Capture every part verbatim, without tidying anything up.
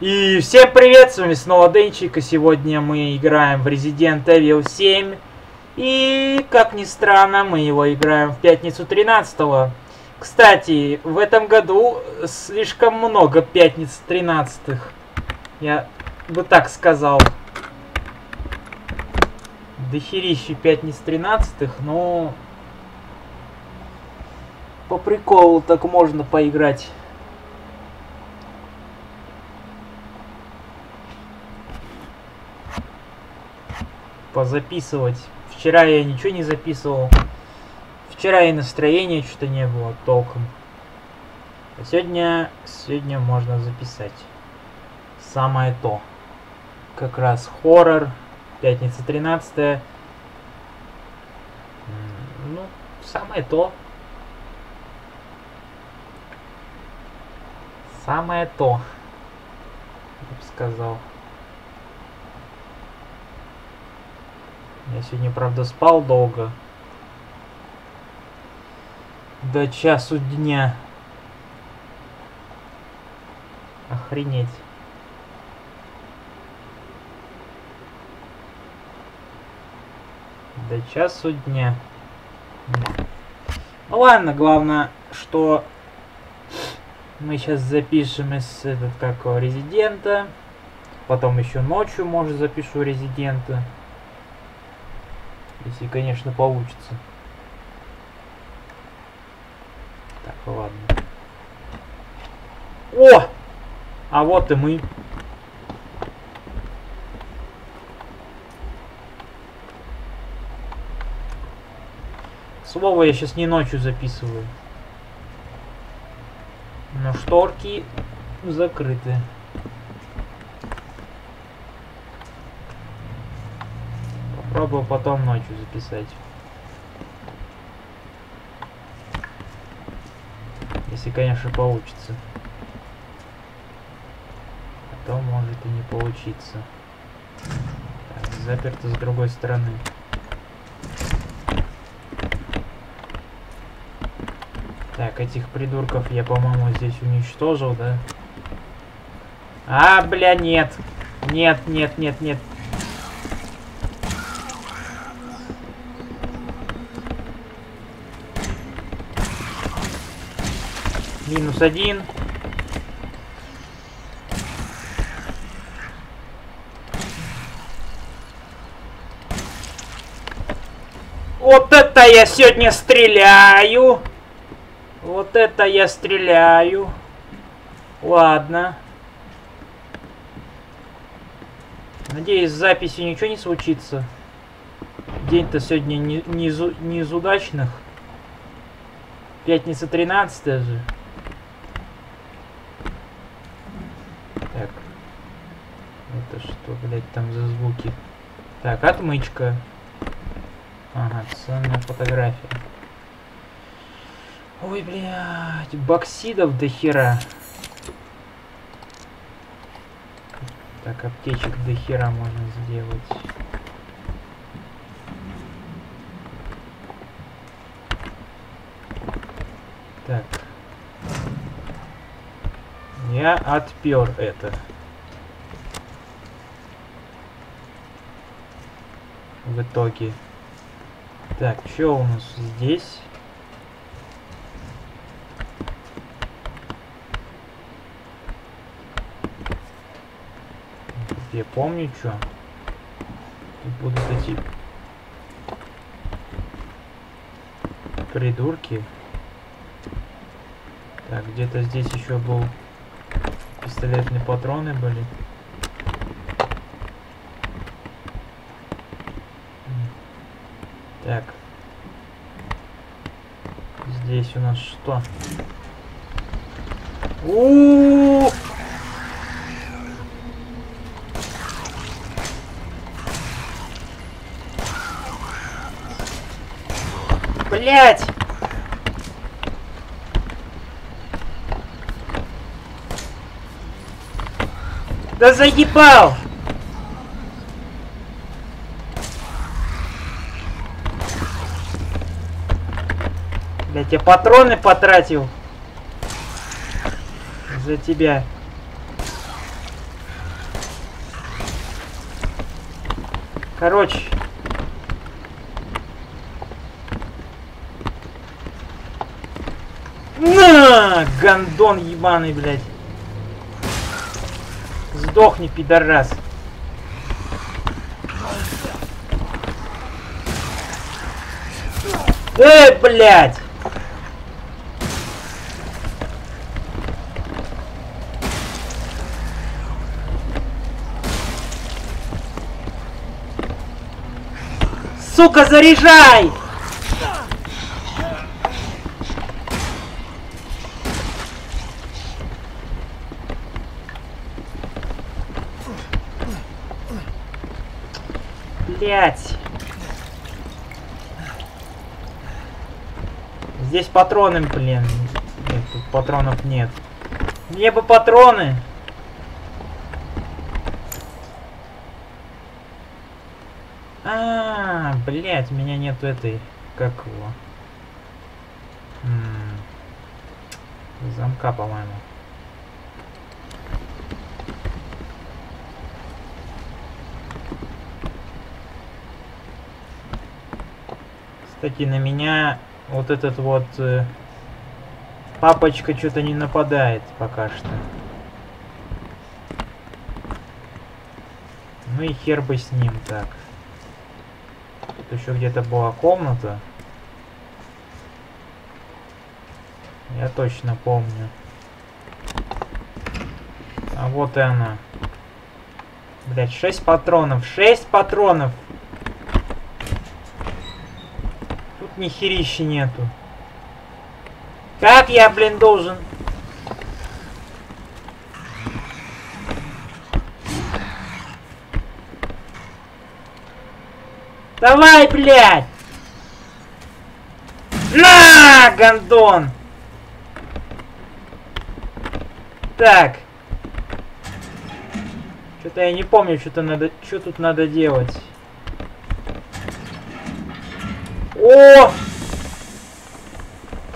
И всем привет, с вами снова Денчик, и сегодня мы играем в Resident Evil семь. И, как ни странно, мы его играем в пятницу тринадцатого. Кстати, в этом году слишком много пятниц тринадцатых. Я бы так сказал. Дохерища пятниц тринадцатых, но... по приколу так можно поиграть. Позаписывать. Вчера я ничего не записывал. Вчера и настроения что-то не было толком. А сегодня... сегодня можно записать. Самое то. Как раз хоррор. Пятница тринадцатая. Ну, самое то. Самое то. Я бы сказал. Я сегодня, правда, спал долго. До часу дня. Охренеть. До часу дня. Ну ладно, главное, что мы сейчас запишем из этого какого резидента. Потом еще ночью, может, запишу резидента. Если, конечно, получится. Так, ладно. О! А вот и мы. Слово, я сейчас не ночью записываю. Но шторки закрыты. Попробую потом ночью записать. Если, конечно, получится. А то может и не получиться. Так, заперто с другой стороны. Так, этих придурков я, по-моему, здесь уничтожил, да? А, бля, нет. Нет, нет, нет, нет. Минус один. Вот это я сегодня стреляю. Вот это я стреляю. Ладно. Надеюсь, с записью ничего не случится. День-то сегодня не, не, не из удачных. Пятница тринадцатая же. Блять, там за звуки. Так, отмычка. Ага, ценная фотография. Ой, блядь, боксидов до хера. Так, аптечек до хера можно сделать. Так. Я отпер это. В итоге. Так, что у нас здесь? Я помню, что. Тут будут эти придурки. Так, где-то здесь еще был пистолетные патроны были. Так, здесь у нас что? У-у-у! Блять! Да заебал! Я патроны потратил за тебя. Короче. На, гандон ебаный, блядь. Сдохни, пидорас. Эй, блядь. Сука, заряжай! Блять. Здесь патроны, блин. Нет, тут патронов нет. Мне бы патроны. А, блять, у меня нету этой. Как его? М-м, замка, по-моему. Кстати, на меня вот этот вот э, папочка что-то не нападает пока что. Ну и хер бы с ним так. Тут еще где-то была комната. Я точно помню. А вот и она. Блять, шесть патронов. Шесть патронов! Ни херищи нету. Как я, блин, должен? Давай, блядь! На, гандон! Так. Что-то я не помню, что-то надо, что тут надо делать. О!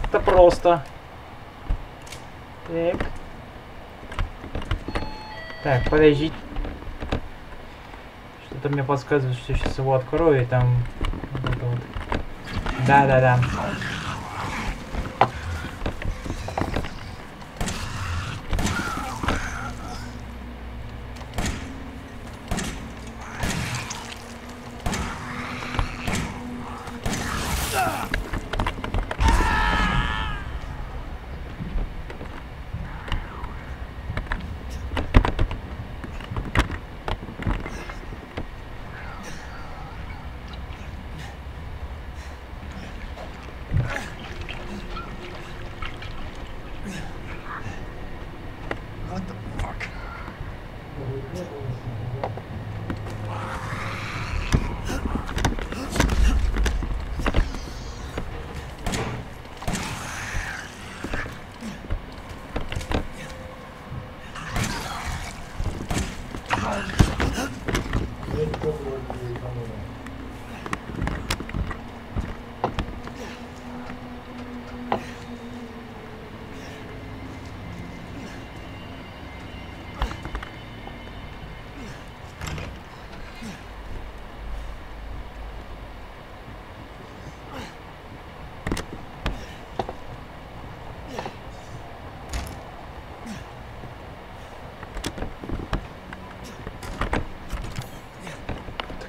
Это просто. Так. Так, подожди. Что-то мне подсказывает, что сейчас его открою и там... Да-да-да.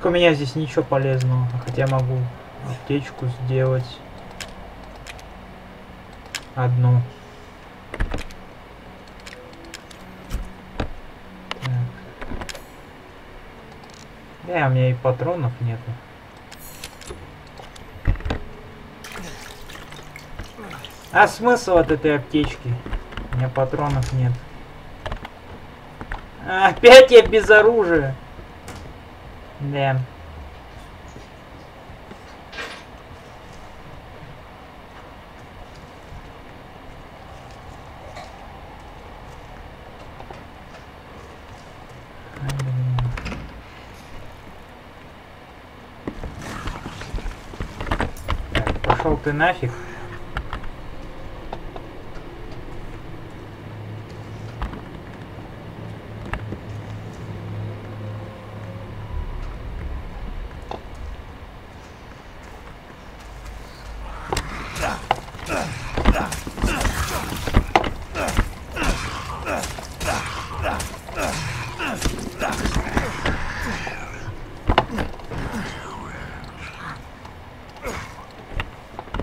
У меня здесь ничего полезного, хотя могу аптечку сделать одну. Так. Да, у меня и патронов нету. А смысл от этой аптечки? У меня патронов нет. Опять я без оружия. Да. Так, пошел ты нафиг.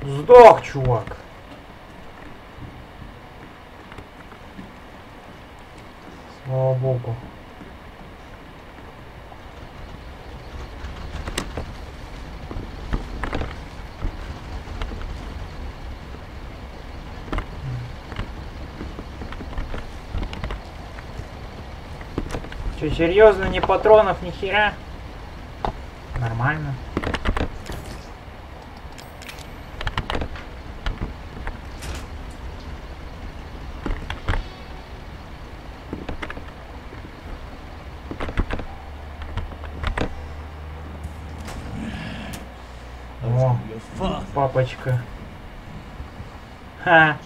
Сдох, чувак. Слава богу. Че, серьезно, ни патронов, ни хера? Нормально. Папочка. Ха.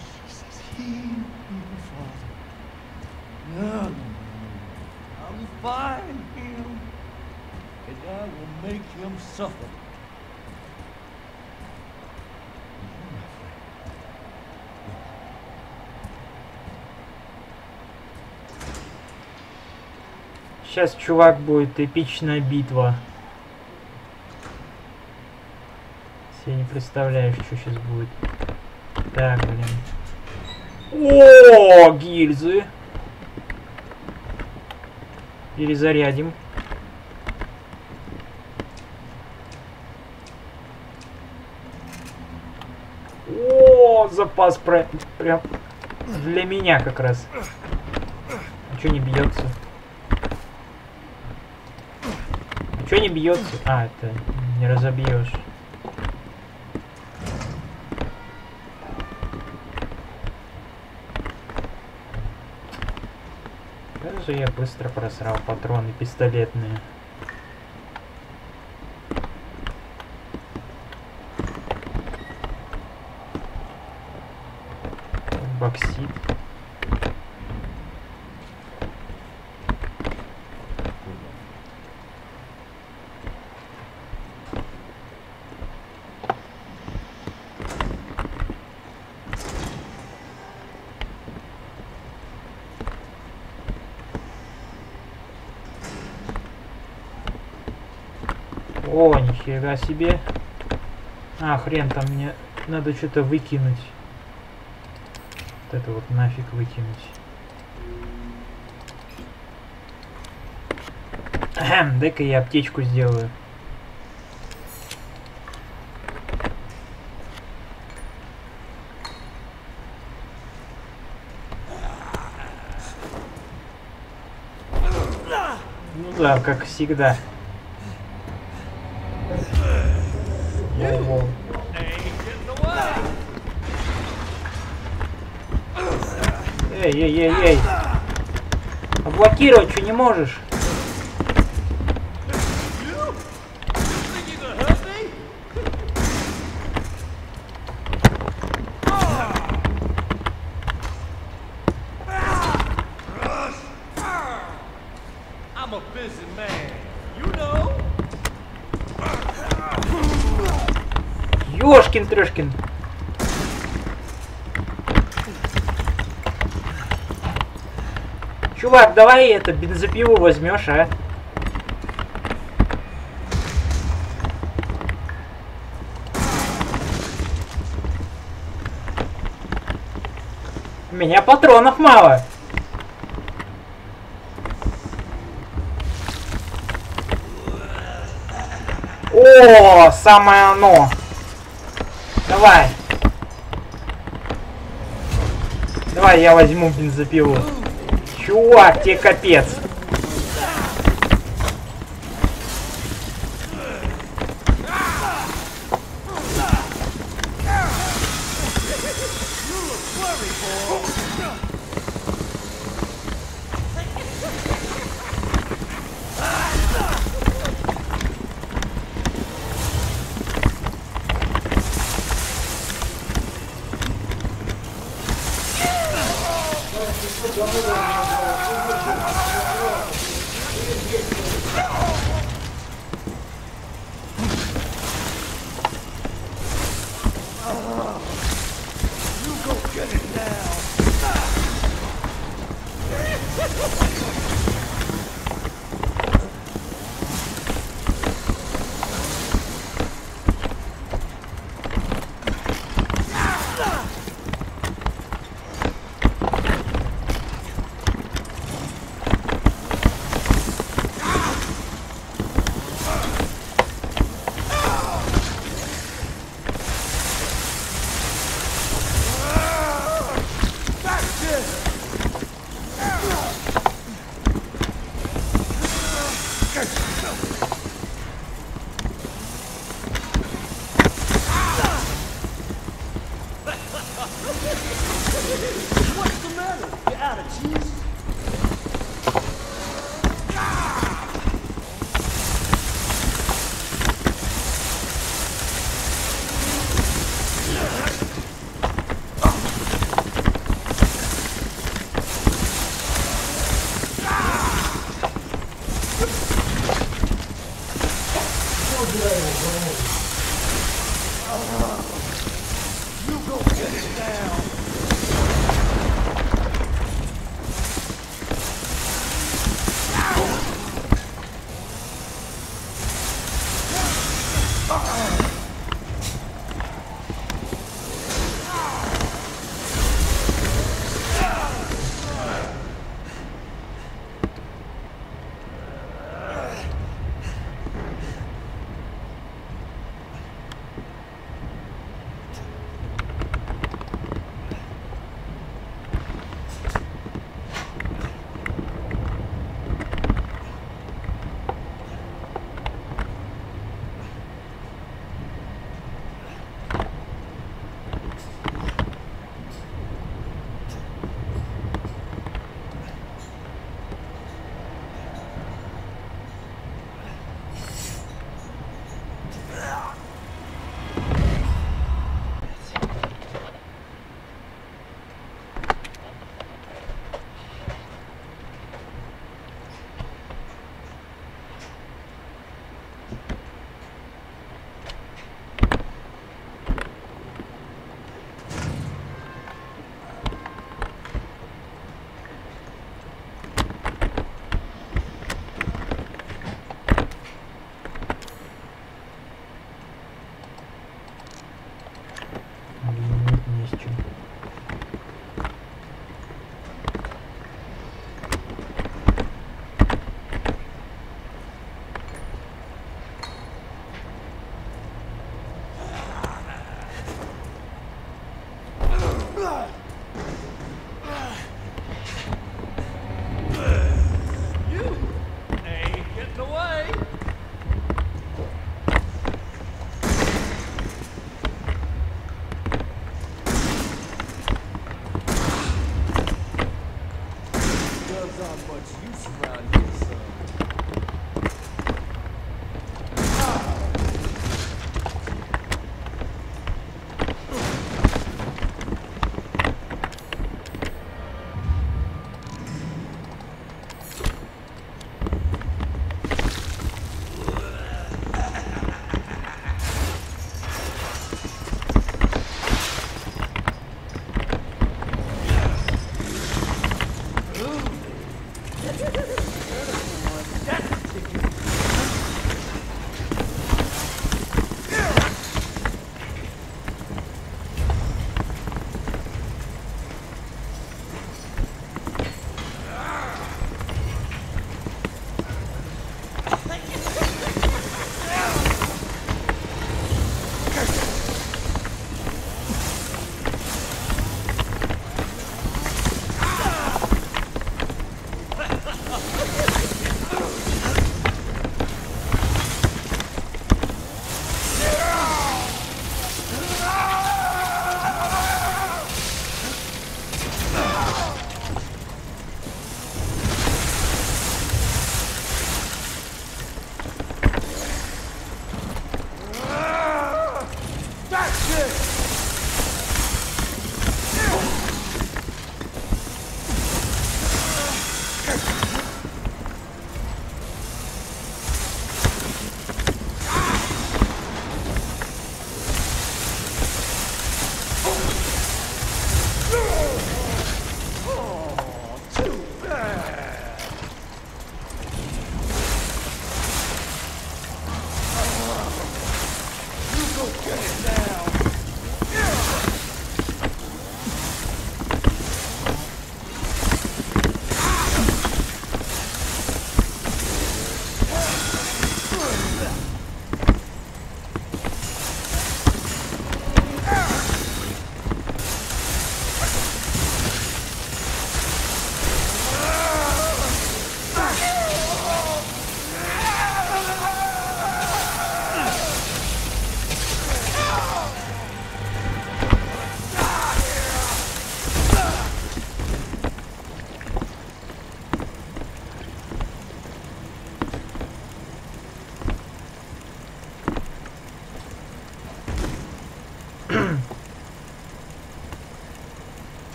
Сейчас, чувак, будет эпичная битва. Я не представляю, что сейчас будет. Так, блин. О, гильзы. Перезарядим. О, запас про... прям для меня как раз. А чё не бьется? А чё не бьется? А, это не разобьешь. Я быстро просрал патроны пистолетные. Боксит. О, нифига себе. А, хрен там, мне надо что-то выкинуть. Вот это вот нафиг выкинуть. Дай-ка я аптечку сделаю. Ну да, как всегда. Эй, эй, эй, эй. А блокировать что не можешь? Ёшкин-трёшкин. Чувак, давай это бензопилу возьмешь, а? У меня патронов мало. О, самое оно. Давай. Давай я возьму бензопилу. Чувак, тебе капец. Oh. Get it now.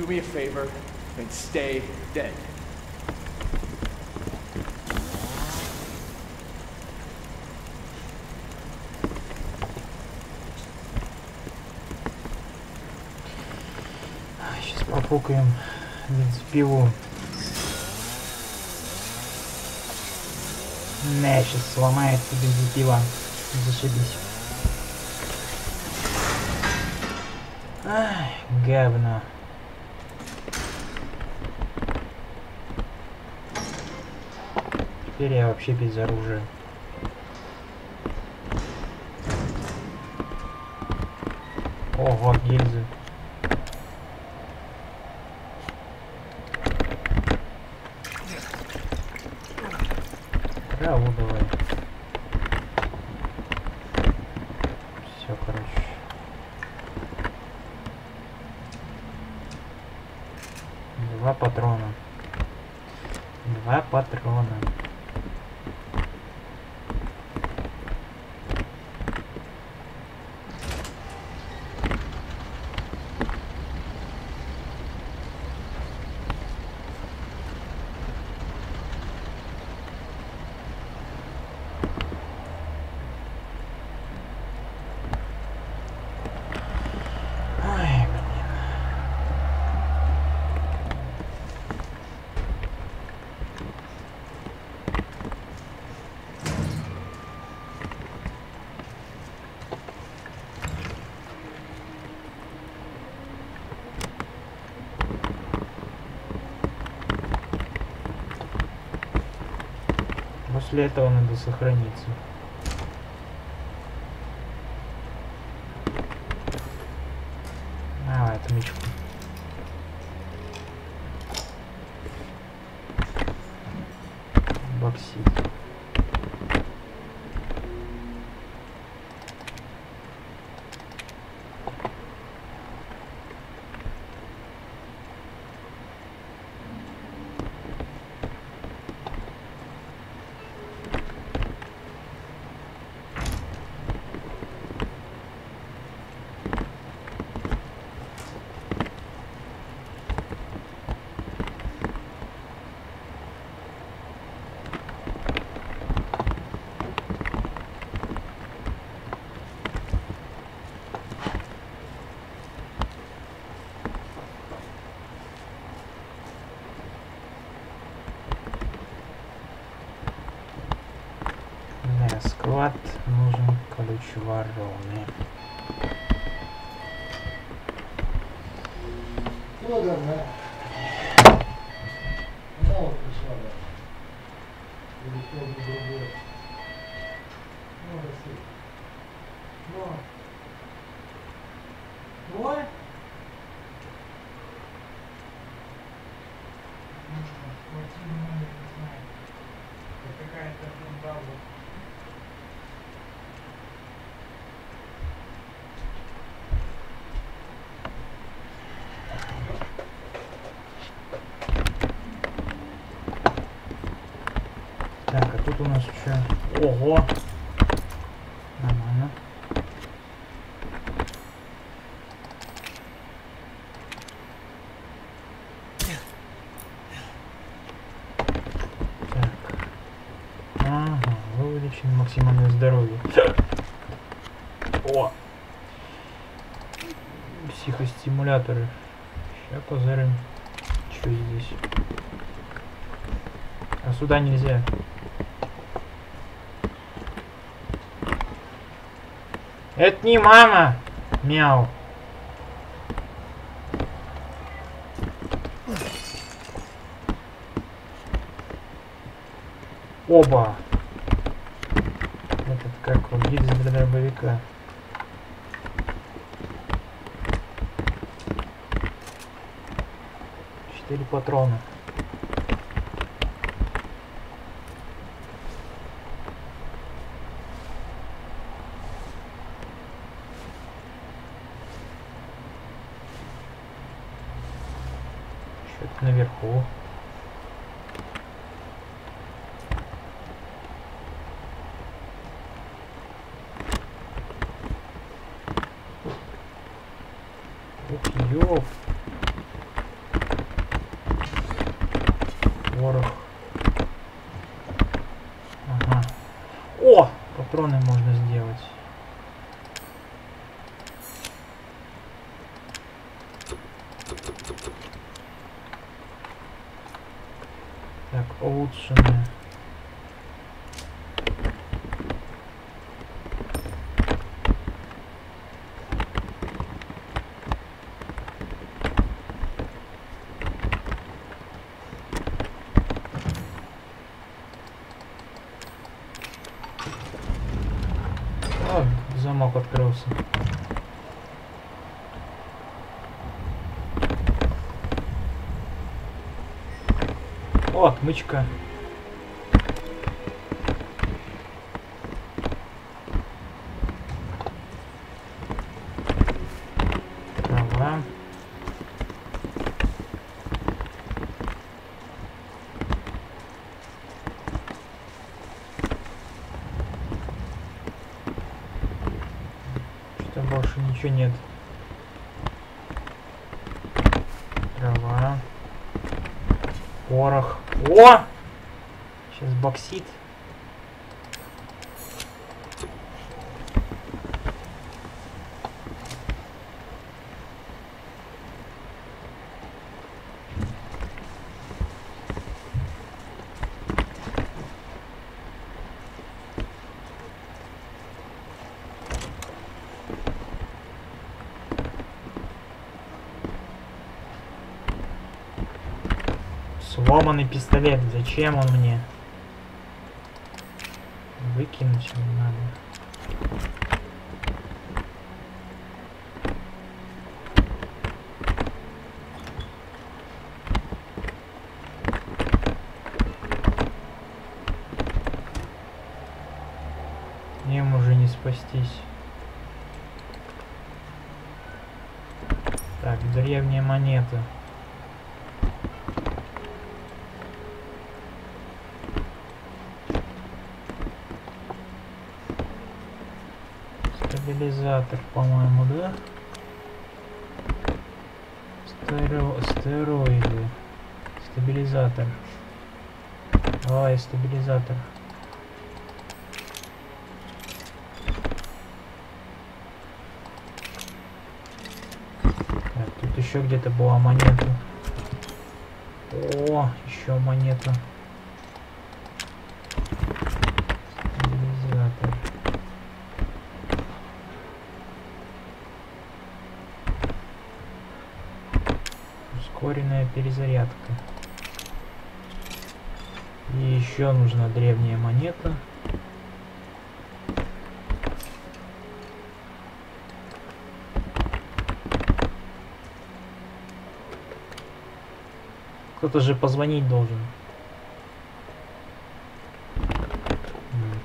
do me a favor and stay dead. Сейчас попукаем бензопилу. Не, сейчас сломается бензопила. Зашибись. Ай, говно. Теперь я вообще без оружия. Ого, гильзы. Да, вот давай. Все, короче. Два патрона. Два патрона. После этого надо сохраниться. Давай отмечку. Боксить. Склад нужен ключ вороны. Ну да, да. Она вот пришла, да. Или кто-то другой. Ну, Россия. Но. Ой. Ну что, платили, ну, я не знаю. Это какая-то фунтаза. У нас еще... Ого! Нормально. Так. Ага, вылечим максимальное здоровье. О! Психостимуляторы. Сейчас позырим. Что здесь? А сюда нельзя. Это не мама! Мяу! Оба! Этот как убить для дробовика. Четыре патрона. Наверху. Ух, ёп. ворог. Ага. О! Патроны можно сделать. Так, улучшенные. Открылся. О, отмычка. Трава. Ничего нет. Трава. Порох. О! Сейчас боксит. Сломанный пистолет. Зачем он мне? Выкинуть не надо. Им уже не спастись. Так, древняя монета. Стабилизатор, по-моему, да? Стеро... Стероиды. Стабилизатор. Давай, стабилизатор. Так, тут еще где-то была монета. О, еще монета. Ускоренная перезарядка. И еще нужна древняя монета. Кто-то же позвонить должен.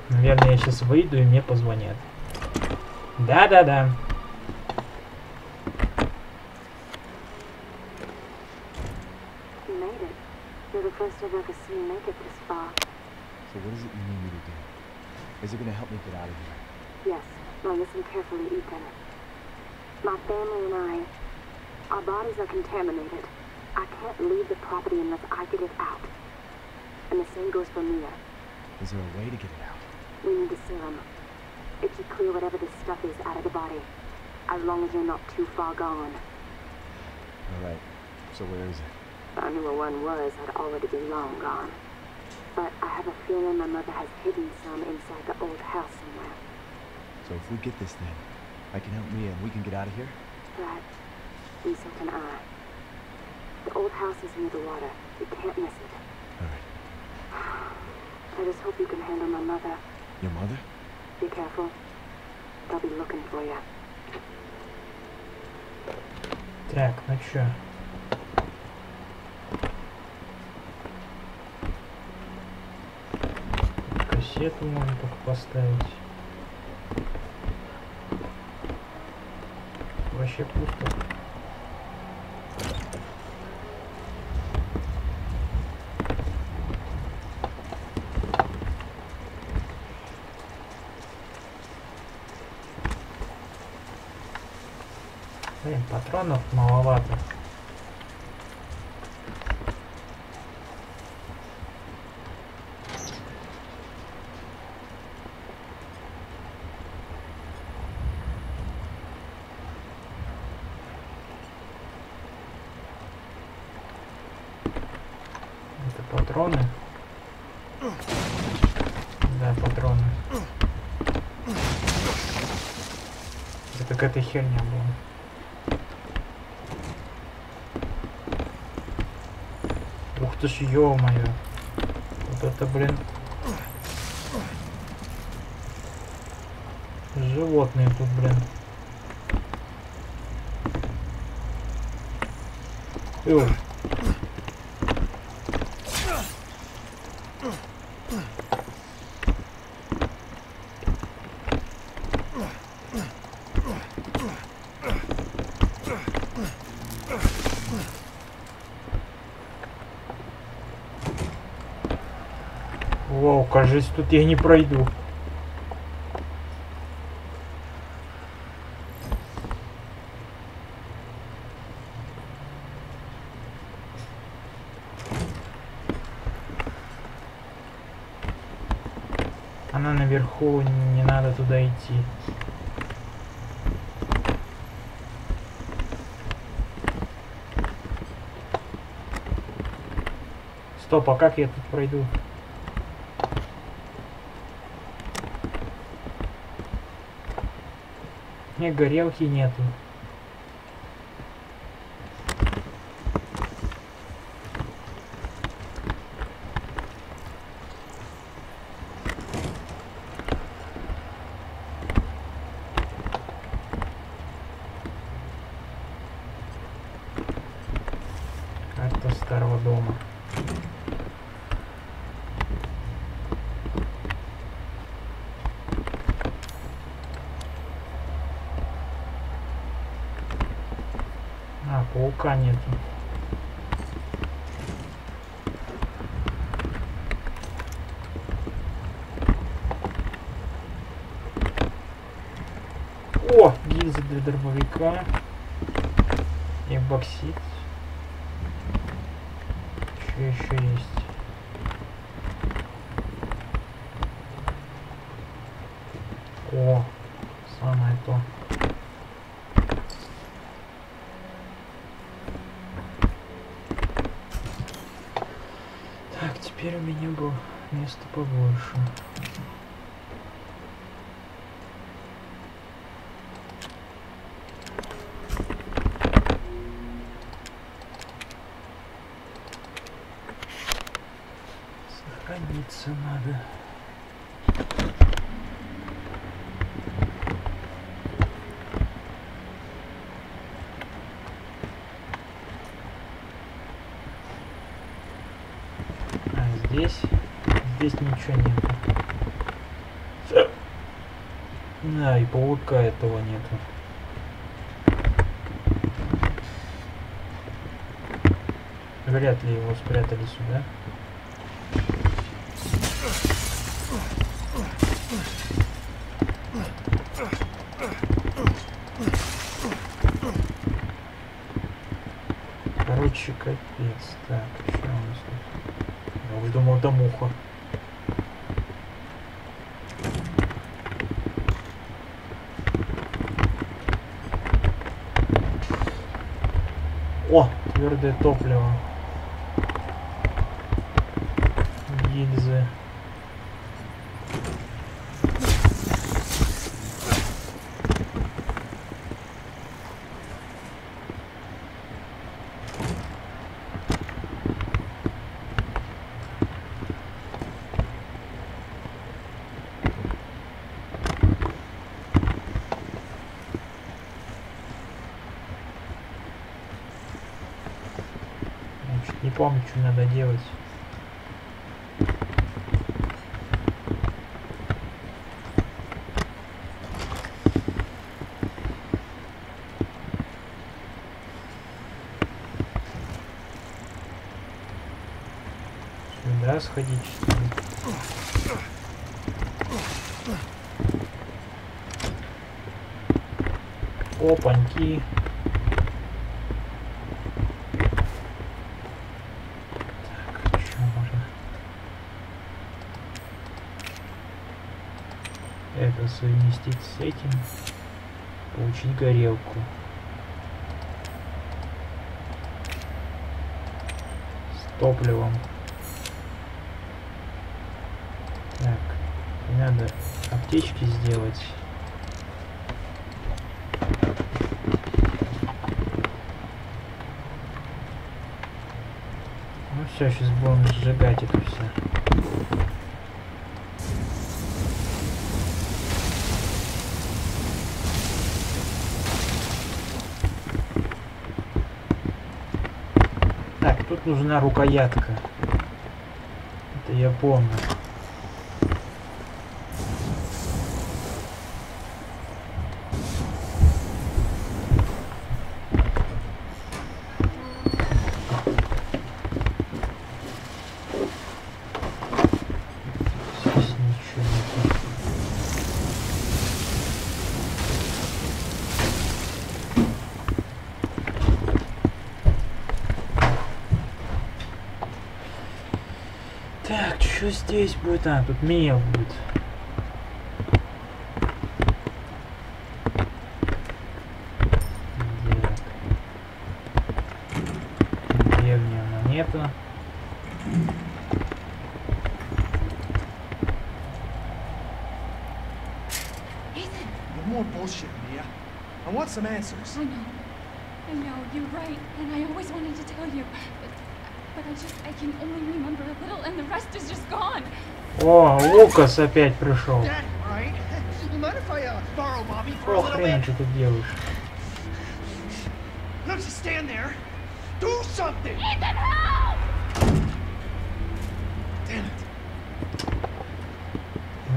Наверное, я сейчас выйду и мне позвонят. Да-да-да. So Lucas, like you make it this far. So what does it mean you to do? Is it going to help me get out of here? Yes. Now listen carefully, Ethan. My family and I, our bodies are contaminated. I can't leave the property unless I get it out. And the same goes for Mia. Is there a way to get it out? We need a serum. It should clear whatever this stuff is out of the body. As long as you're not too far gone. All right. So where is it? I knew where one was, I'd already be long gone. But I have a feeling my mother has hidden some inside the old house somewhere. So if we get this thing, I can help Mia and we can get out of here? Right. And so can I. The old house is near the water. You can't miss it. Alright. I just hope you can handle my mother. Your mother? Be careful. They'll be looking for you. Так, ну чё? Эту можно только поставить. Вообще пусто. Блин, патронов маловато. Патроны? Да, патроны. Это какая-то херня была. Ух ты ж, ё-моё. Вот это, блин. Животные тут, блин. Ой. Вау, кажется, тут я не пройду. Она наверху, не надо туда идти. Стоп, а как я тут пройду? У меня горелки нету. Карта старого дома. Паука нету. О, гильзы для дробовика и боксит. Что еще есть? О, самое то. Теперь у меня было место побольше. Сохраниться надо. Здесь, здесь ничего нету. Да, и паука этого нету. Вряд ли его спрятали сюда. Короче, капец. Так, что у нас тут? Я уже думал, там муха. О, твердое топливо. Гильзы. Не помню, что надо делать. Сюда сходить, что ли? Опаньки. Это совместить с этим, получить горелку. С топливом. надо аптечки сделать. Ну все, сейчас будем сжигать это все. Так, тут нужна рукоятка. Это я помню. Здесь будет, а тут Мия будет. Так. Где мне она нету? О, Лукас опять пришел. О, хрен, что ты делаешь?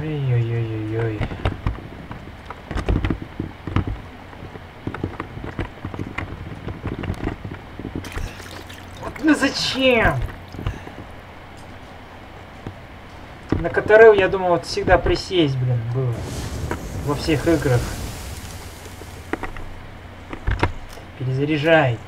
Ой-ой-ой-ой-ой. Ну зачем? На которую, я думал, вот всегда присесть, блин, было. Во всех играх. Перезаряжай.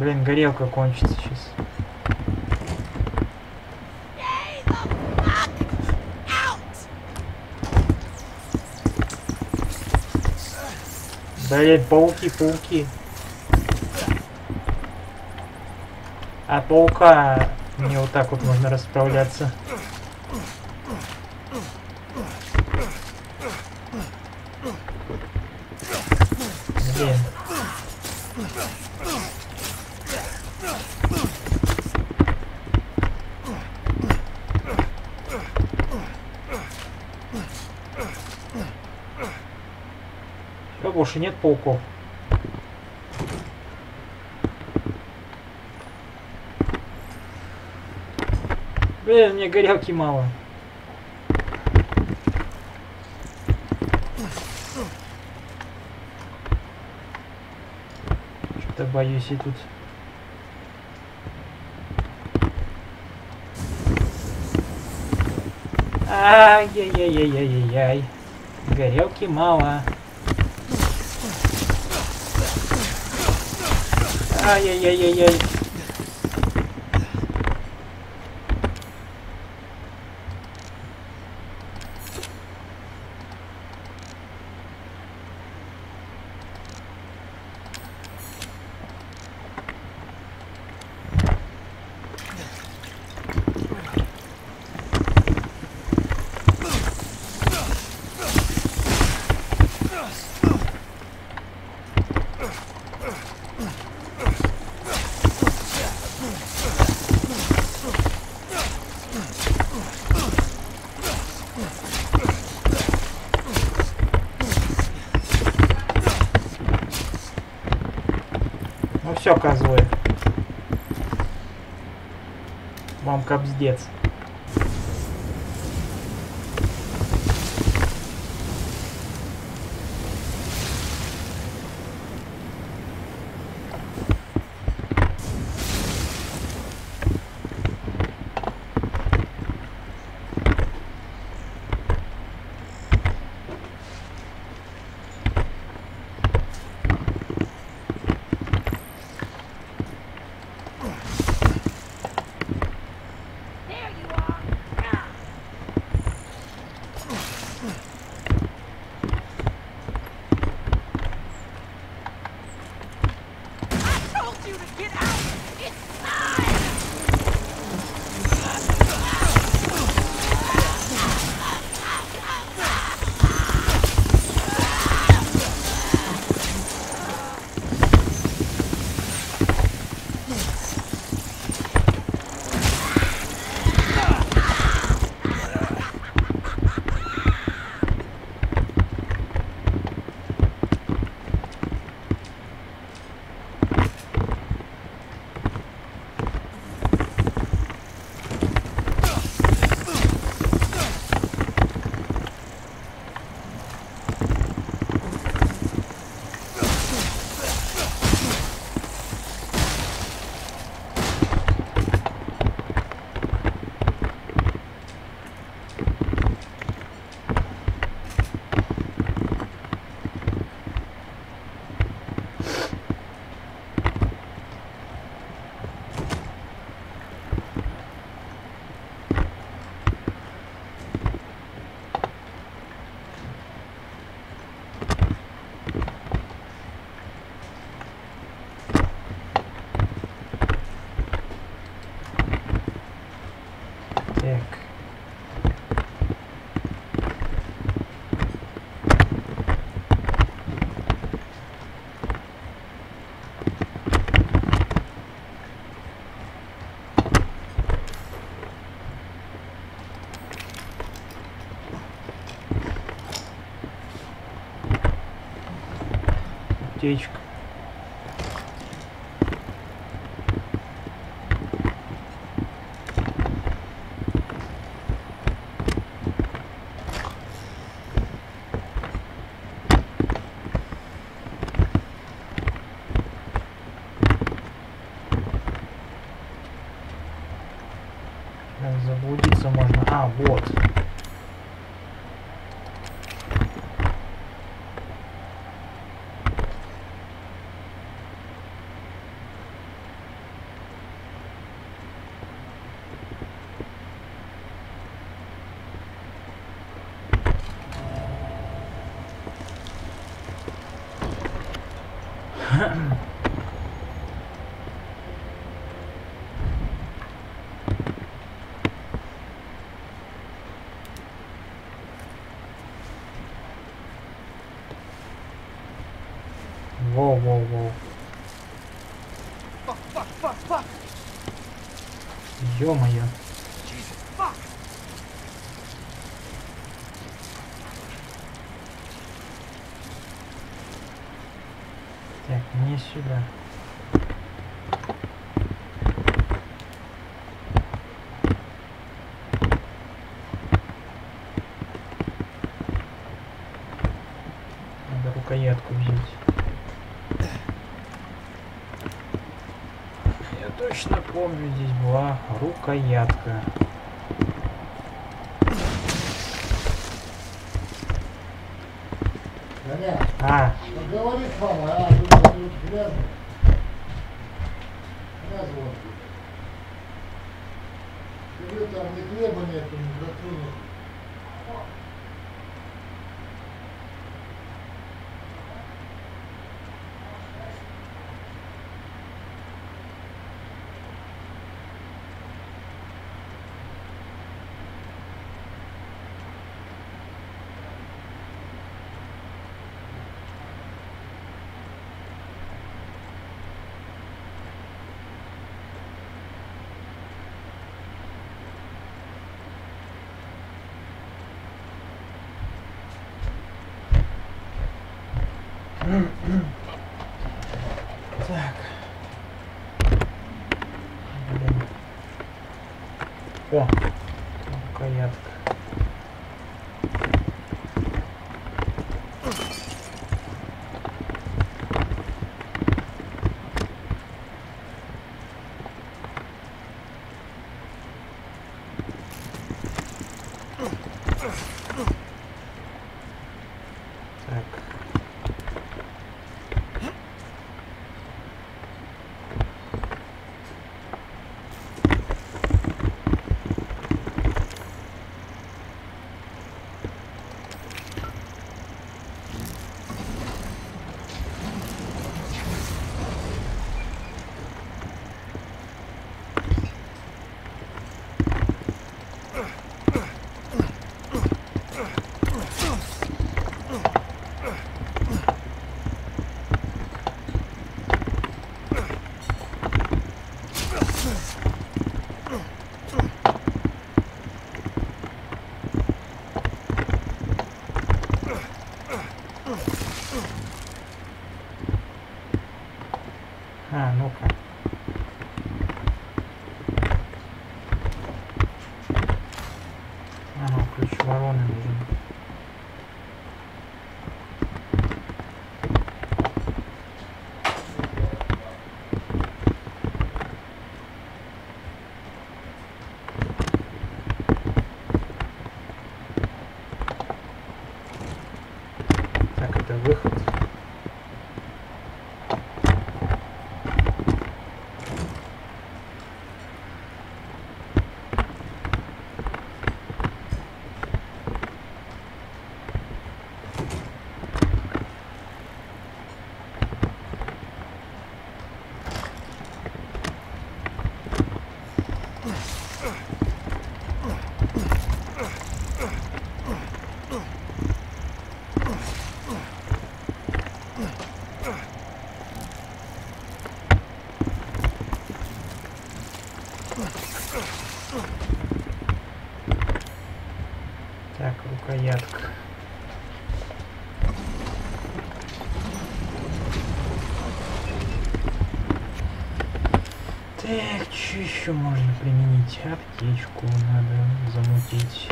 Блин, горелка кончится сейчас. Блять, пауки, пауки. А паука мне вот так вот можно расправляться. Блин. Больше нет пауков. Блин, мне горелки мало. Что-то боюсь и тут. Ай-яй-яй-яй-яй-яй. Горелки мало. Ай-яй-яй-яй-яй. Все оказывает. Вам капздец. you to get out! It's time! Денчик. Заблудиться можно. А, вот. Воу-воу-воу. Ё-моё. Так, мне сюда. Надо рукоятку взять. Точно помню, здесь была рукоятка. Коня, а. Поговори с мамой, а? Тут грязно. Грязно вот тут. Тебе там ни хлеба нету, ни гратуна. Так. Блин. О, рукоятка. А, ну-ка. Ага, ключ вороны нужен. Еще можно применить аптечку, надо замутить.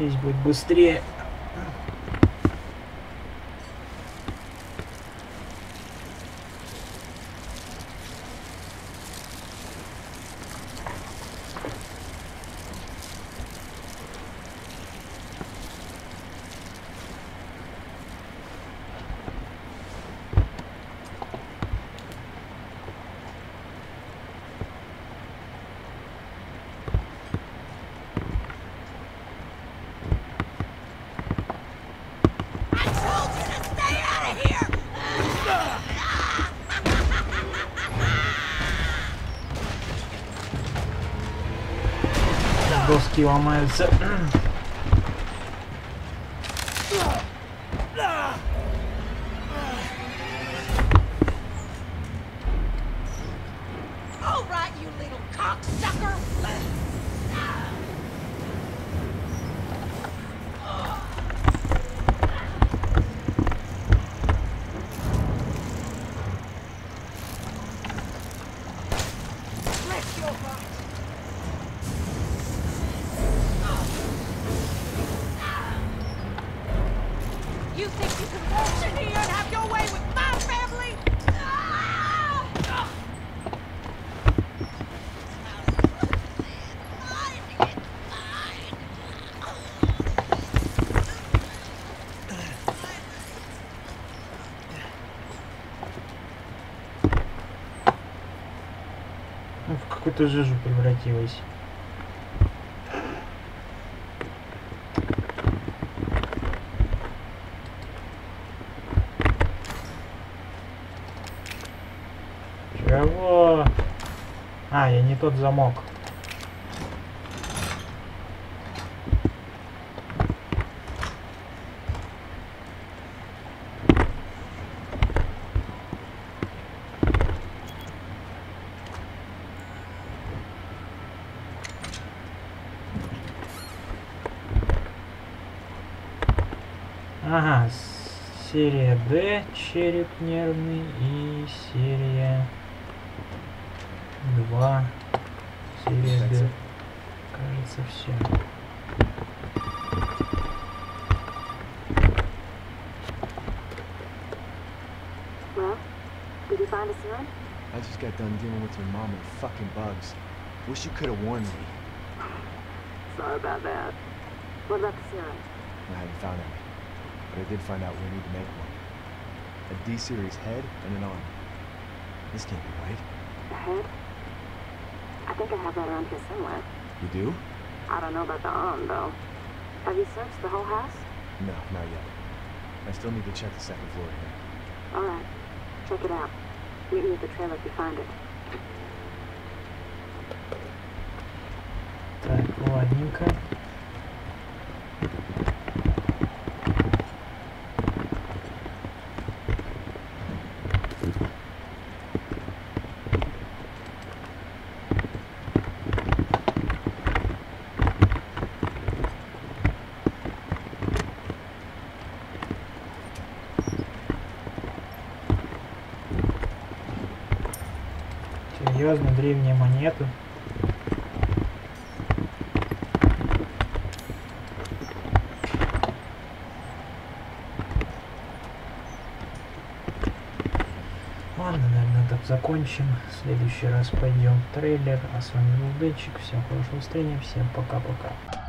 Здесь будет быстрее. Доски ломаются. Ты жижу превратилась. Чего? А, я не тот замок. Ага, серия Д, череп нервный, и серия два, серия Д, кажется, все. Well, did you find a sign? I just got done dealing with your mom and fucking bugs. Wish you could have warned me. Sorry about that. What about the sign? I haven't found any. But I did find out we need to make one. A D-series head and an arm. This can't be right. The head? I think I have that around here somewhere. You do? I don't know about the arm, though. Have you searched the whole house? No, not yet. I still need to check the second floor here. Alright. Check it out. Meet me at the trailer if you find it. Так, ладненько. Серьезно, древние монеты. Ладно, наверное, так закончим. В следующий раз пойдем в трейлер. А с вами был Денчик. Всем хорошего настроения. Всем пока-пока.